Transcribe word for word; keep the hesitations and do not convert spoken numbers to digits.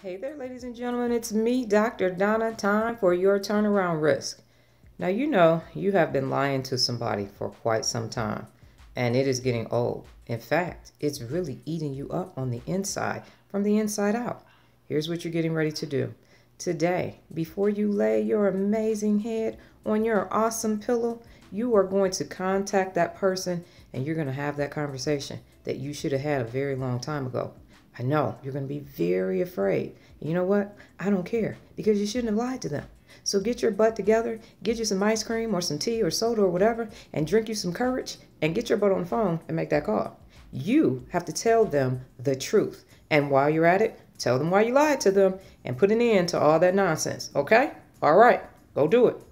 Hey there, ladies and gentlemen, it's me, Doctor Donna. Time for your turnaround risk. Now, you know, you have been lying to somebody for quite some time, and it is getting old. In fact, it's really eating you up on the inside, from the inside out. Here's what you're getting ready to do. Today, before you lay your amazing head on your awesome pillow, you are going to contact that person, and you're going to have that conversation that you should have had a very long time ago. I know you're going to be very afraid. You know what? I don't care, because you shouldn't have lied to them. So get your butt together, get you some ice cream or some tea or soda or whatever, and drink you some courage, and get your butt on the phone and make that call. You have to tell them the truth. And while you're at it, tell them why you lied to them and put an end to all that nonsense. Okay? All right. Go do it.